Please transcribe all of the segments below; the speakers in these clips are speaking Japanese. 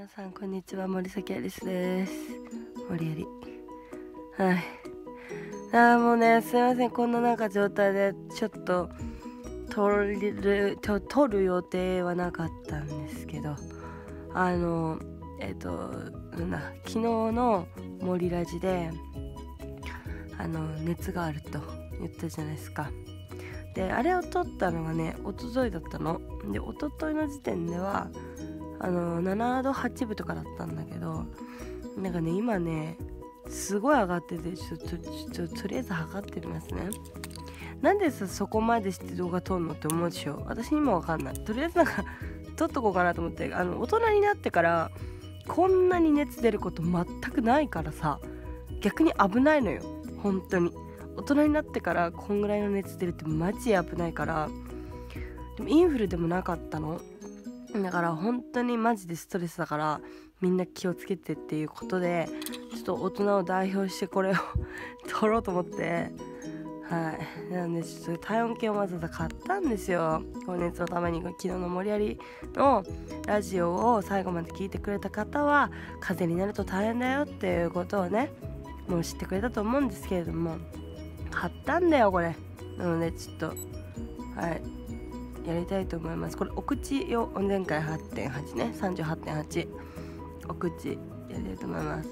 皆さんこんにちは、森崎アリスです。森アリ、はい。もうね、すいません、こんな状態でちょっと撮る予定はなかったんですけど、昨日の森ラジで熱があると言ったじゃないですか。であれを撮ったのがね、一昨日だったので、一昨日の時点では7度8分とかだったんだけど、なんかね今ねすごい上がってて、とりあえず測ってみますね。なんでそこまでして動画撮るのって思うでしょ。私にも分かんない。とりあえず撮っとこうかなと思って、大人になってからこんなに熱出ること全くないからさ、逆に危ないのよ。本当に大人になってからこんぐらいの熱出るってマジで危ないから。でもインフルでもなかったのだから、本当にマジでストレスだから、みんな気をつけてっていうことで、ちょっと大人を代表してこれを撮ろうと思って、はい。なのでちょっと体温計をわざわざ買ったんですよ、高熱のために。昨日の森有のラジオを最後まで聞いてくれた方は、風邪になると大変だよっていうことをね、もう知ってくれたと思うんですけれども、買ったんだよこれ。なのでちょっとはい、やりたいと思います。これお口を前回 8.8 ね、 38.8 お口やりたいと思います。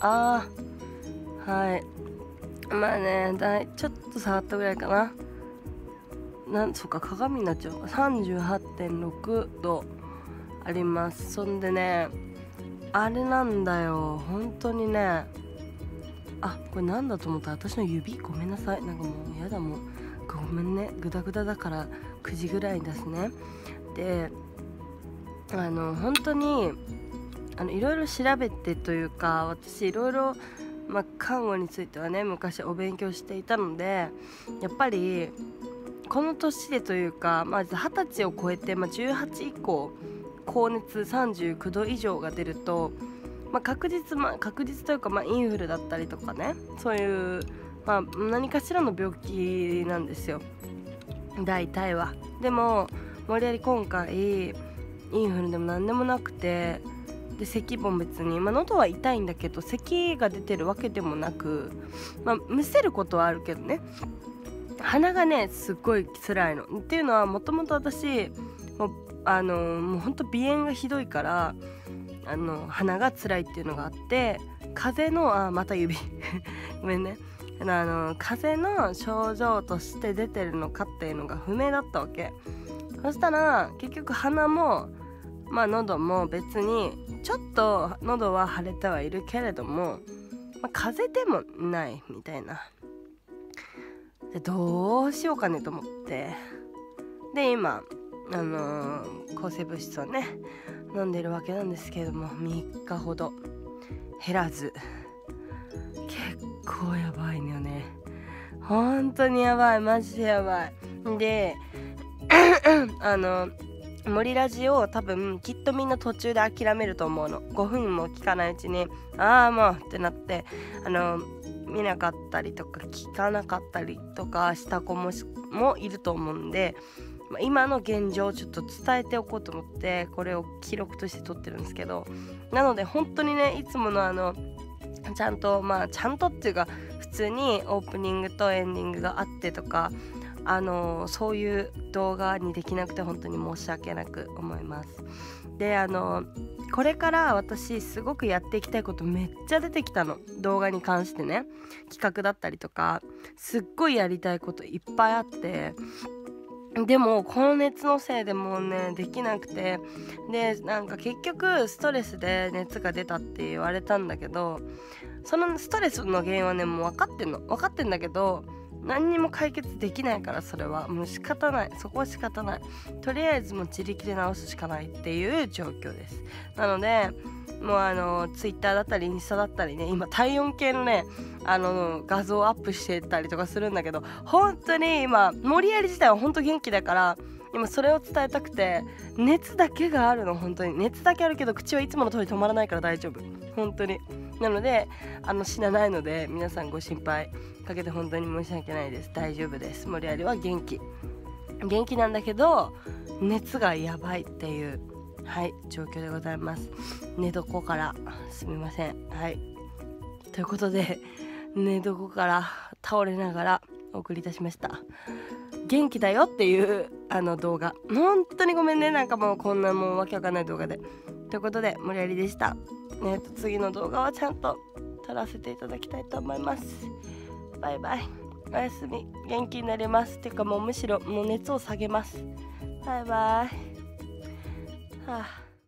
はい、はい。まあね、ちょっと触ったぐらいかな。そっか、鏡になっちゃう。 38.6 度あります。そんでね、あれなんだよ、本当にね。あ、これなんだと思った、私の指。ごめんなさい、なんかもうやだ、もうごめんね、グダグダだから9時ぐらいですね。で本当にいろいろ調べてというか、私いろいろ看護についてはね昔お勉強していたので、やっぱりこの年でというか、20歳を超えて、18以降高熱39度以上が出ると、確実というか、インフルだったりとかね、そういう、何かしらの病気なんですよ大体は。でも無理やり今回インフルでも何でもなくて、で咳も別に、喉は痛いんだけど咳が出てるわけでもなく、むせることはあるけどね、鼻がねすごい辛いの。っていうのはもともと私もうほんと鼻炎がひどいから、鼻が辛いっていうのがあって、風邪のまた指ごめんね、風邪の症状として出てるのかっていうのが不明だったわけ。そしたら結局鼻も喉も別にちょっと喉は腫れてはいるけれども、風邪でもないみたいな。でどうしようかねと思って、で今抗生物質をね飲んでるわけなんですけれども、3日ほど減らず。結構やばいのよね、本当にやばい、マジでやばい。で森ラジを多分きっとみんな途中で諦めると思うの。5分も聞かないうちにああもうってなって、見なかったりとか聞かなかったりとかした子もいると思うんで、今の現状をちょっと伝えておこうと思ってこれを記録として撮ってるんですけど、なので本当にね、いつものちゃんとちゃんとっていうか、普通にオープニングとエンディングがあってとか、そういう動画にできなくて本当に申し訳なく思います。でこれから私すごくやっていきたいことめっちゃ出てきたの、動画に関してね。企画だったりとかすっごいやりたいこといっぱいあって、でもこの熱のせいでもうねできなくて、でなんか結局ストレスで熱が出たって言われたんだけど、そのストレスの原因はねもう分かってんだけど、何にも解決できないから、それはもう仕方ない、そこは仕方ない、とりあえずもう自力で治すしかないっていう状況です。なのでもうTwitter だったりインスタだったりね、今体温計のね画像をアップしてたりとかするんだけど、本当に今森有自体は本当元気だから、今それを伝えたくて、熱だけがあるの、本当に熱だけあるけど口はいつもの通り止まらないから大丈夫、本当に。なので死なないので皆さんご心配かけて本当に申し訳ないです。大丈夫です。森有は元気なんだけど熱がやばいっていう、はい、状況でございます。寝床からすみません。はい、ということで寝床から倒れながらお送りいたしました。元気だよっていう動画、本当にごめんね、なんかもうこんなもうわけわかんない動画で。ということで森有でした。次の動画はちゃんと撮らせていただきたいと思います。バイバイ、おやすみ。元気になります。っていうかもうむしろもう熱を下げます。バイバイ。